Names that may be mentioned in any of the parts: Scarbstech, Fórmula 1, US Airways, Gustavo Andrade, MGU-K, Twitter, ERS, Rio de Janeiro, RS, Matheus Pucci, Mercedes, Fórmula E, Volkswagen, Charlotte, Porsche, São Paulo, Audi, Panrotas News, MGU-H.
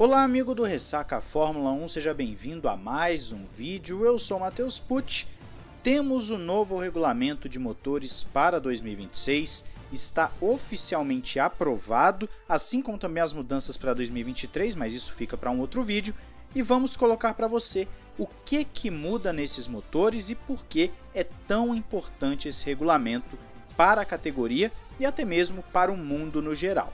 Olá amigo do Ressaca Fórmula 1, seja bem-vindo a mais um vídeo, eu sou Matheus Pucci. Temos o novo regulamento de motores para 2026, está oficialmente aprovado, assim como também as mudanças para 2023, mas isso fica para um outro vídeo, e vamos colocar para você o que muda nesses motores e por que é tão importante esse regulamento para a categoria e até mesmo para o mundo no geral.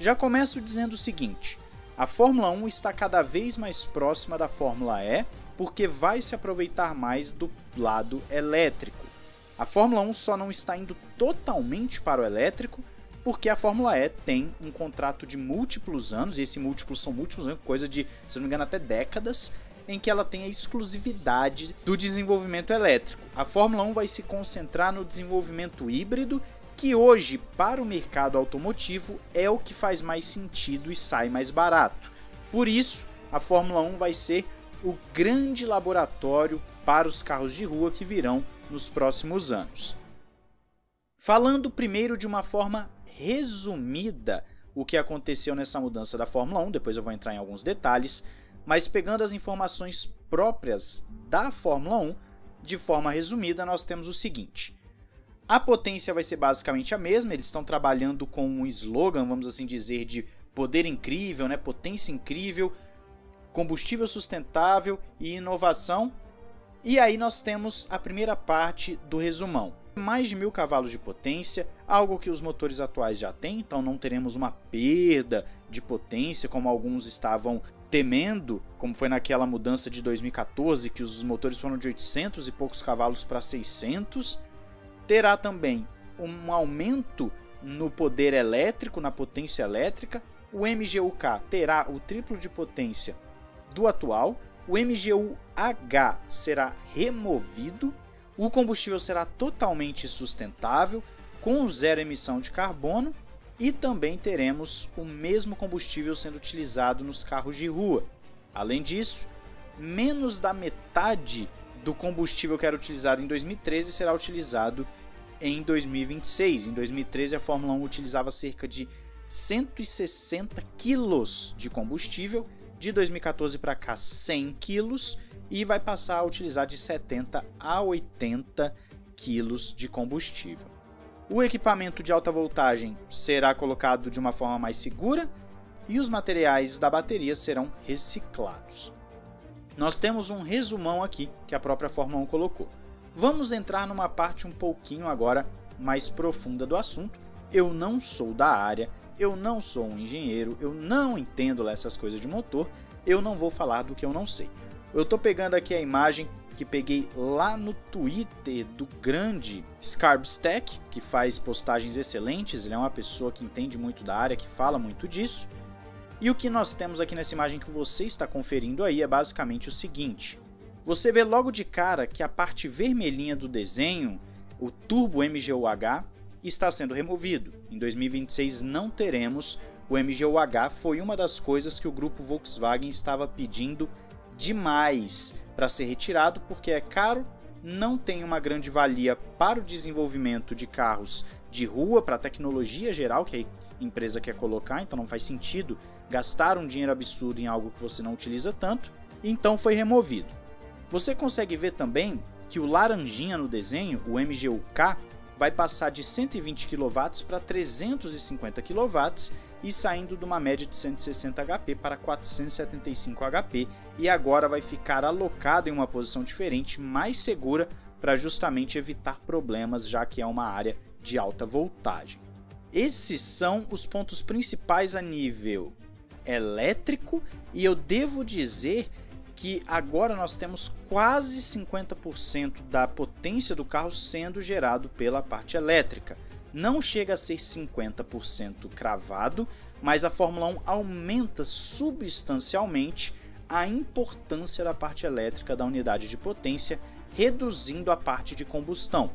Já começo dizendo o seguinte, a Fórmula 1 está cada vez mais próxima da Fórmula E porque vai se aproveitar mais do lado elétrico. A Fórmula 1 só não está indo totalmente para o elétrico porque a Fórmula E tem um contrato de múltiplos anos, e esse múltiplo são múltiplos anos, coisa de, se não me engano, até décadas, em que ela tem a exclusividade do desenvolvimento elétrico. A Fórmula 1 vai se concentrar no desenvolvimento híbrido, que hoje, para o mercado automotivo, é o que faz mais sentido e sai mais barato. Por isso, a Fórmula 1 vai ser o grande laboratório para os carros de rua que virão nos próximos anos. Falando primeiro de uma forma resumida o que aconteceu nessa mudança da Fórmula 1, depois eu vou entrar em alguns detalhes, mas pegando as informações próprias da Fórmula 1, de forma resumida, nós temos o seguinte. A potência vai ser basicamente a mesma, eles estão trabalhando com um slogan, vamos assim dizer, de poder incrível, né? Potência incrível, combustível sustentável e inovação. E aí nós temos a primeira parte do resumão. Mais de 1000 cavalos de potência, algo que os motores atuais já têm, então não teremos uma perda de potência como alguns estavam temendo, como foi naquela mudança de 2014, que os motores foram de 800 e poucos cavalos para 600. Terá também um aumento no poder elétrico, na potência elétrica. O MGU-K terá o triplo de potência do atual. O MGU-H será removido. O combustível será totalmente sustentável, com zero emissão de carbono. E também teremos o mesmo combustível sendo utilizado nos carros de rua. Além disso, menos da metade do combustível que era utilizado em 2013 será utilizado em 2026. Em 2013 a Fórmula 1 utilizava cerca de 160 quilos de combustível, de 2014 para cá 100 quilos e vai passar a utilizar de 70 a 80 quilos de combustível. O equipamento de alta voltagem será colocado de uma forma mais segura e os materiais da bateria serão reciclados. Nós temos um resumão aqui que a própria Fórmula 1 colocou. Vamos entrar numa parte um pouquinho agora mais profunda do assunto. Eu não sou da área, eu não sou um engenheiro, eu não entendo lá essas coisas de motor, eu não vou falar do que eu não sei. Eu tô pegando aqui a imagem que peguei lá no Twitter do grande Scarbstech, que faz postagens excelentes, ele é uma pessoa que entende muito da área, que fala muito disso. E o que nós temos aqui nessa imagem que você está conferindo aí é basicamente o seguinte. Você vê logo de cara que a parte vermelhinha do desenho, o turbo MGU-H, está sendo removido. Em 2026 não teremos o MGU-H, foi uma das coisas que o grupo Volkswagen estava pedindo demais para ser retirado, porque é caro, não tem uma grande valia para o desenvolvimento de carros de rua, para a tecnologia geral que a empresa quer colocar, então não faz sentido gastar um dinheiro absurdo em algo que você não utiliza tanto, então foi removido. Você consegue ver também que o laranjinha no desenho, o MGU-K, vai passar de 120 kW para 350 kW e saindo de uma média de 160 HP para 475 HP e agora vai ficar alocado em uma posição diferente, mais segura, para justamente evitar problemas, já que é uma área de alta voltagem. Esses são os pontos principais a nível elétrico e eu devo dizer que agora nós temos quase 50% da potência do carro sendo gerado pela parte elétrica. Não chega a ser 50% cravado, mas a Fórmula 1 aumenta substancialmente a importância da parte elétrica da unidade de potência, reduzindo a parte de combustão.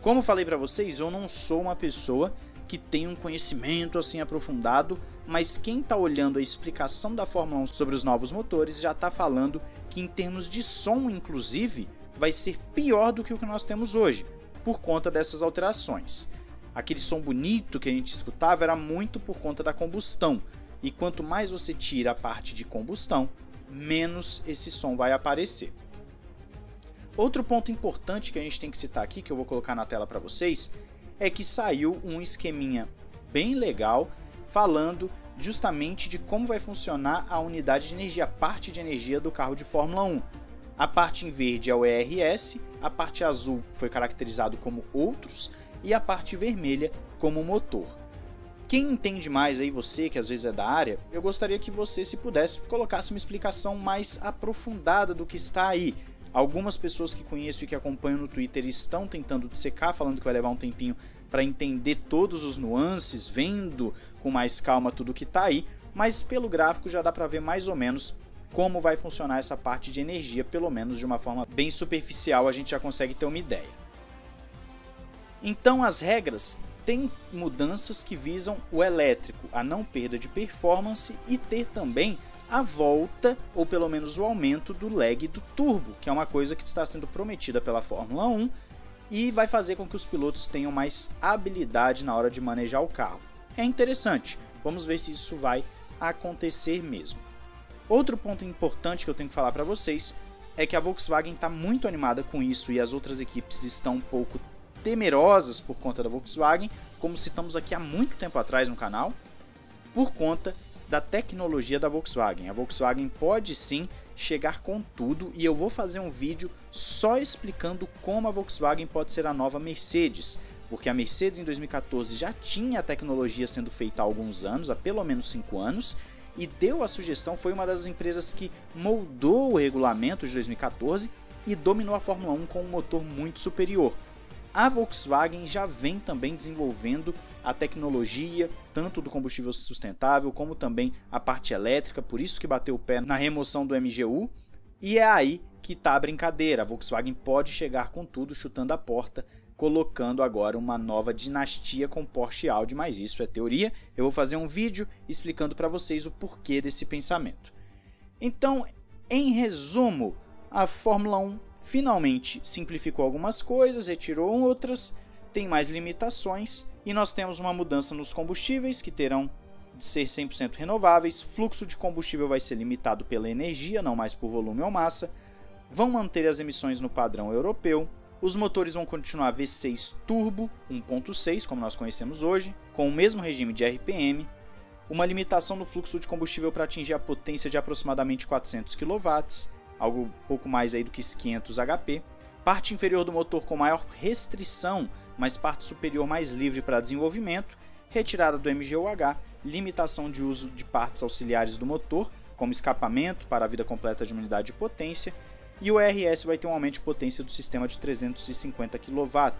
Como falei para vocês, eu não sou uma pessoa que tem um conhecimento assim aprofundado, mas quem está olhando a explicação da Fórmula 1 sobre os novos motores já está falando que em termos de som, inclusive, vai ser pior do que o que nós temos hoje, por conta dessas alterações. Aquele som bonito que a gente escutava era muito por conta da combustão. E quanto mais você tira a parte de combustão, menos esse som vai aparecer. Outro ponto importante que a gente tem que citar aqui, que eu vou colocar na tela para vocês, é que saiu um esqueminha bem legal falando justamente de como vai funcionar a unidade de energia, a parte de energia do carro de Fórmula 1. A parte em verde é o ERS, a parte azul foi caracterizado como outros e a parte vermelha como motor. Quem entende mais aí, você que às vezes é da área, eu gostaria que você, se pudesse, colocasse uma explicação mais aprofundada do que está aí. Algumas pessoas que conheço e que acompanho no Twitter estão tentando dissecar, falando que vai levar um tempinho para entender todos os nuances, vendo com mais calma tudo que está aí, mas pelo gráfico já dá para ver mais ou menos como vai funcionar essa parte de energia, pelo menos de uma forma bem superficial a gente já consegue ter uma ideia. Então as regras tem mudanças que visam o elétrico, a não perda de performance e ter também a volta, ou pelo menos o aumento do lag do turbo, que é uma coisa que está sendo prometida pela Fórmula 1 e vai fazer com que os pilotos tenham mais habilidade na hora de manejar o carro. É interessante, vamos ver se isso vai acontecer mesmo. Outro ponto importante que eu tenho que falar para vocês é que a Volkswagen está muito animada com isso e as outras equipes estão um pouco temerosas por conta da Volkswagen, como citamos aqui há muito tempo atrás no canal, por conta da tecnologia da Volkswagen. A Volkswagen pode sim chegar com tudo e eu vou fazer um vídeo só explicando como a Volkswagen pode ser a nova Mercedes, porque a Mercedes em 2014 já tinha a tecnologia sendo feita há alguns anos, há pelo menos 5 anos, e deu a sugestão, foi uma das empresas que moldou o regulamento de 2014 e dominou a Fórmula 1 com um motor muito superior. A Volkswagen já vem também desenvolvendo a tecnologia, tanto do combustível sustentável, como também a parte elétrica, por isso que bateu o pé na remoção do MGU, e é aí que está a brincadeira. A Volkswagen pode chegar com tudo, chutando a porta, colocando agora uma nova dinastia com Porsche e Audi, mas isso é teoria. Eu vou fazer um vídeo explicando para vocês o porquê desse pensamento. Então, em resumo, a Fórmula 1 finalmente simplificou algumas coisas, retirou outras, tem mais limitações e nós temos uma mudança nos combustíveis que terão de ser 100% renováveis, fluxo de combustível vai ser limitado pela energia, não mais por volume ou massa, vão manter as emissões no padrão europeu, os motores vão continuar V6 turbo 1.6 como nós conhecemos hoje, com o mesmo regime de RPM, uma limitação no fluxo de combustível para atingir a potência de aproximadamente 400 kW, algo um pouco mais aí do que 500 HP, parte inferior do motor com maior restrição, mas parte superior mais livre para desenvolvimento, retirada do MGU-H, limitação de uso de partes auxiliares do motor, como escapamento para a vida completa de uma unidade de potência, e o RS vai ter um aumento de potência do sistema de 350 kW,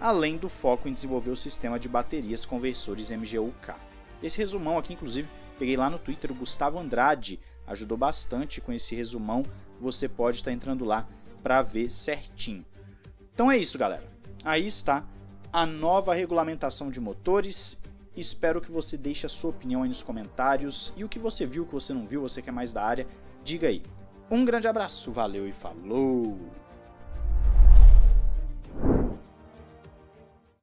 além do foco em desenvolver o sistema de baterias conversores MGU-K. Esse resumão aqui, inclusive, peguei lá no Twitter, o Gustavo Andrade ajudou bastante com esse resumão, você pode estar entrando lá para ver certinho. Então é isso, galera. Aí está a nova regulamentação de motores. Espero que você deixe a sua opinião aí nos comentários e o que você viu, o que você não viu, você que é mais da área, diga aí. Um grande abraço, valeu e falou!